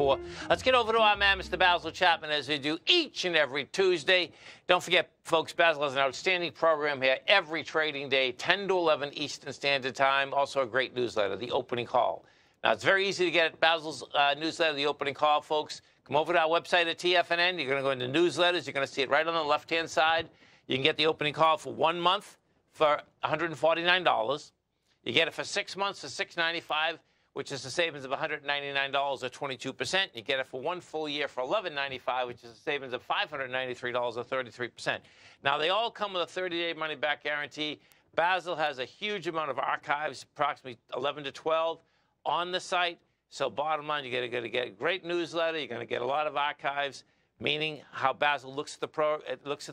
4. Let's get over to our man, Mr. Basil Chapman, as we do each and every Tuesday. Don't forget, folks, Basil has an outstanding program here every trading day, 10 to 11 Eastern Standard Time. Also a great newsletter, The Opening Call. Now, it's very easy to get at Basil's newsletter, The Opening Call, folks. Come over to our website at TFNN. You're going to go into newsletters. You're going to see it right on the left-hand side. You can get The Opening Call for 1 month for $149. You get it for 6 months for $695, which is a savings of $199 or 22%. You get it for 1 full year for $1195, which is a savings of $593 or 33%. Now, they all come with a 30-day money-back guarantee. Basil has a huge amount of archives, approximately 11 to 12, on the site. So bottom line, you're going to get a great newsletter. You're going to get a lot of archives, meaning how Basil looks at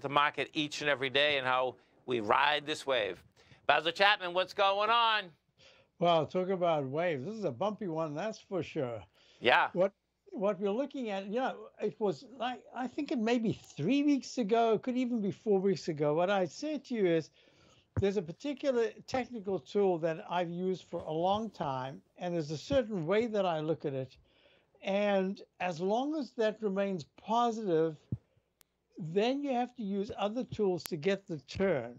the market each and every day and how we ride this wave. Basil Chapman, what's going on? Well, talk about waves. This is a bumpy one, that's for sure. Yeah. What we're looking at, you know, it was like, I think it may be 3 weeks ago, it could even be 4 weeks ago. What I said to you is there's a particular technical tool that I've used for a long time, and there's a certain way that I look at it. And as long as that remains positive, then you have to use other tools to get the turn.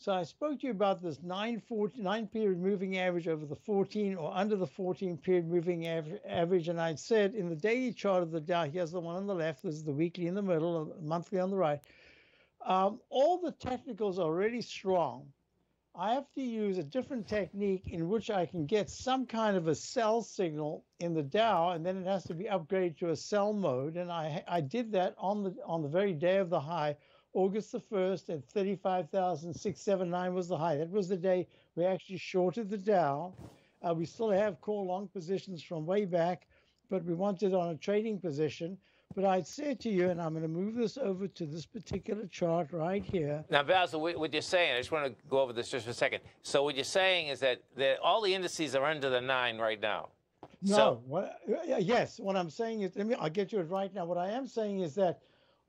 So I spoke to you about this 9 period moving average over the 14 or under the 14 period moving average. And I said in the daily chart of the Dow, here's the one on the left, this is the weekly in the middle, monthly on the right. All the technicals are really strong. I have to use a different technique in which I can get some kind of a sell signal in the Dow, and then it has to be upgraded to a sell mode. And I did that on the very day of the high, August the 1st at 35,679 was the high. That was the day we actually shorted the Dow. We still have call long positions from way back, but we wanted on a trading position. But I'd say to you, and I'm going to move this over to this particular chart right here. Now, Basil, what you're saying, I just want to go over this just for a second. So what you're saying is that all the indices are under the 9 right now. No. So what I'm saying is, I'll get you it right now. What I am saying is that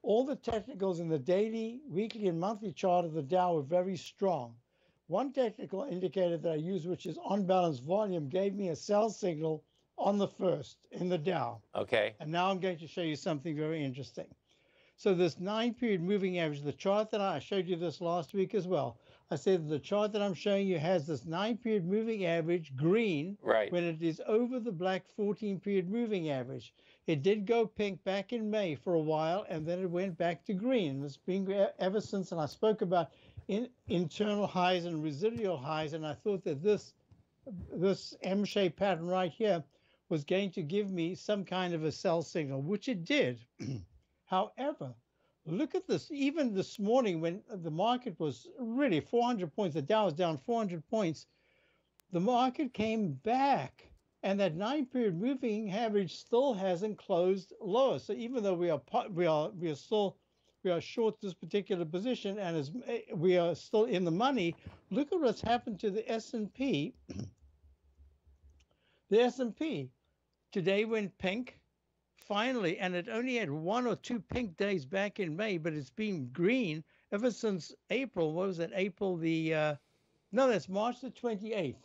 all the technicals in the daily, weekly, and monthly chart of the Dow were very strong. One technical indicator that I use, which is on-balance volume, gave me a sell signal on the 1st in the Dow. Okay. And now I'm going to show you something very interesting. So this 9 period moving average, the chart that I showed you this last week as well, I said the chart that I'm showing you has this 9 period moving average green, right, when it is over the black 14 period moving average. It did go pink back in May for a while, and then it went back to green. It's been ever since, and I spoke about internal highs and residual highs, and I thought that this M-shaped pattern right here was going to give me some kind of a sell signal, which it did. However, look at this. Even this morning when the market was really 400 points, the Dow was down 400 points, the market came back. And that 9 period moving average still hasn't closed lower. So even though we are short this particular position, and we are still in the money, look at what's happened to the S&P. The S&P today went pink finally, and it only had 1 or 2 pink days back in May, but it's been green ever since April. What was that? That's March the 28th.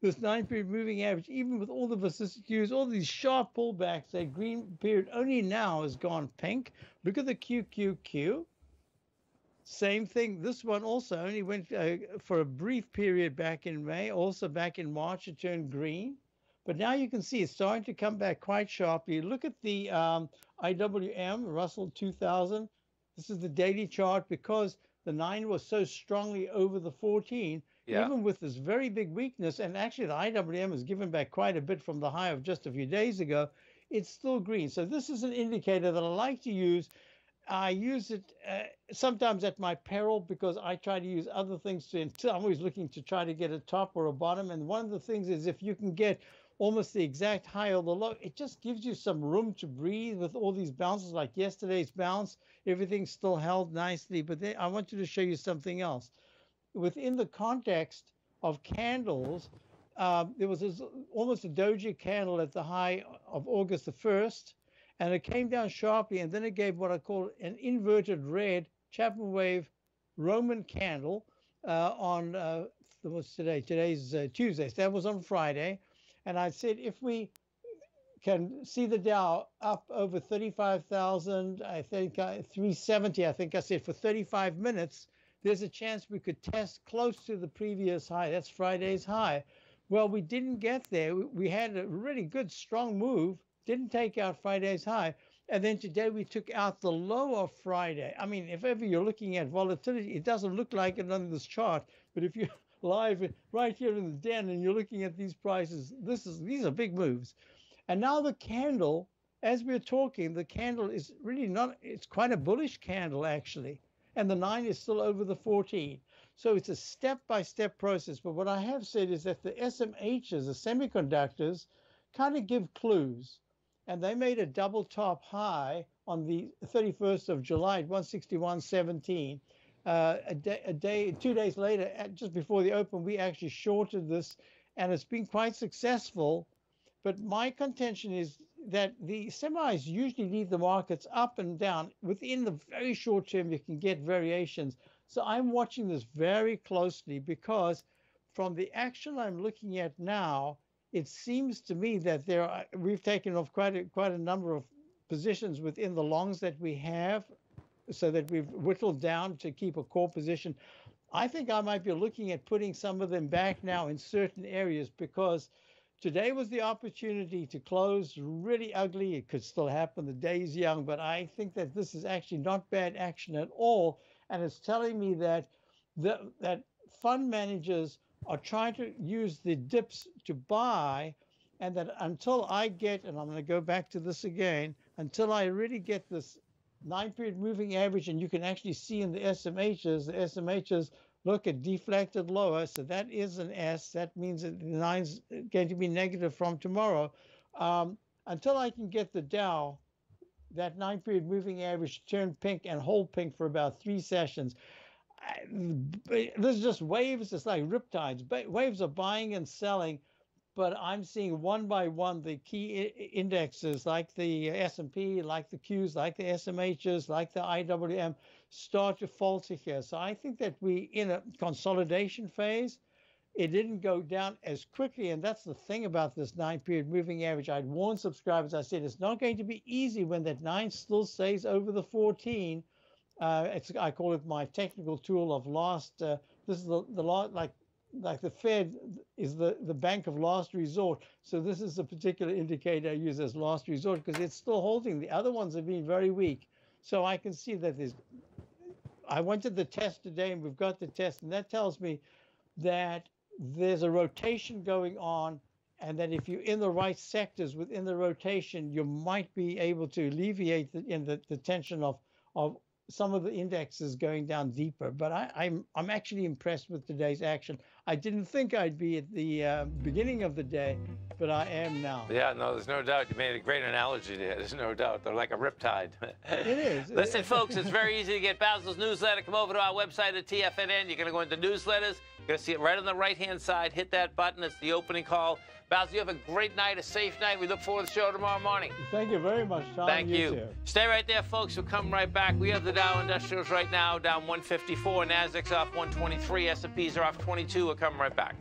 This 9 period moving average, even with all the vicissitudes, all these sharp pullbacks, that green period only now has gone pink. Look at the QQQ. Same thing. This one also only went for a brief period back in May. Also back in March, it turned green. But now you can see it's starting to come back quite sharply. Look at the IWM, Russell 2000. This is the daily chart because the 9 was so strongly over the 14. Yeah. Even with this very big weakness, and actually the IWM has given back quite a bit from the high of just a few days ago, it's still green. So this is an indicator that I like to use. I use it sometimes at my peril because I try to use other things I'm always looking to try to get a top or a bottom. And one of the things is if you can get almost the exact high or the low, it just gives you some room to breathe with all these bounces like yesterday's bounce. Everything's still held nicely. But then I want you to show you something else. Within the context of candles, there was almost a doji candle at the high of August the 1st, and it came down sharply, and then it gave what I call an inverted red Chapman wave Roman candle on what's today? Today's Tuesday. So that was on Friday, and I said if we can see the Dow up over 35,000, I think 370, I think I said, for 35 minutes. There's a chance we could test close to the previous high. That's Friday's high. Well, we didn't get there. We had a really good, strong move, didn't take out Friday's high. And then today we took out the low of Friday. I mean, if ever you're looking at volatility, it doesn't look like it on this chart. But if you're live right here in the den and you're looking at these prices, these are big moves. And now the candle, as we're talking, the candle is really not, it's quite a bullish candle, actually. And the 9 is still over the 14. So it's a step-by-step process. But what I have said is that the SMHs, the semiconductors, kind of give clues. And they made a double top high on the 31st of July at 161.17. A day, 2 days later, just before the open, we actually shorted this. And it's been quite successful. But my contention is that the semis usually lead the markets up and down. Within the very short term, you can get variations. So I'm watching this very closely because from the action I'm looking at now, it seems to me that we've taken off quite a number of positions within the longs that we have so that we've whittled down to keep a core position. I think I might be looking at putting some of them back now in certain areas because today was the opportunity to close really ugly. It could still happen. The day is young, but I think that this is actually not bad action at all. And it's telling me that that fund managers are trying to use the dips to buy, and that until I get, and I'm going to go back to this again, until I really get this 9-period moving average, and you can actually see in the SMHs, look at deflected lower, so that is an S. That means that the 9's going to be negative from tomorrow. Until I can get the Dow, that 9-period moving average, turn pink and hold pink for about 3 sessions. This is just waves. It's like riptides. Waves of buying and selling, but I'm seeing one by one the key indexes like the S&P, like the Qs, like the SMHs, like the IWM start to falter here. So I think that we're in a consolidation phase. It didn't go down as quickly, and that's the thing about this 9-period moving average. I'd warned subscribers. I said it's not going to be easy when that 9 still stays over the 14. I call it my technical tool of last. This is the last, like the Fed is the bank of last resort. So this is a particular indicator I use as last resort because it's still holding. The other ones have been very weak. So I can see that there's. I wanted the test today, and we've got the test, and that tells me that there's a rotation going on, and that if you're in the right sectors within the rotation, you might be able to alleviate the tension of some of the indexes going down deeper. But I'm actually impressed with today's action. I didn't think I'd be at the beginning of the day, but I am now. Yeah, no, there's no doubt. You made a great analogy there. There's no doubt. They're like a riptide. It is. Listen, folks, it's very easy to get Basil's newsletter. Come over to our website at TFNN. You're going to go into newsletters. You're going to see it right on the right-hand side. Hit that button. It's the opening call. Basil, you have a great night, a safe night. We look forward to the show tomorrow morning. Thank you very much, Tom. Thank you. Too. Stay right there, folks. We'll come right back. We have the Dow Industrials right now down 154. Nasdaq's off 123. S&Ps are off 22. We'll come right back.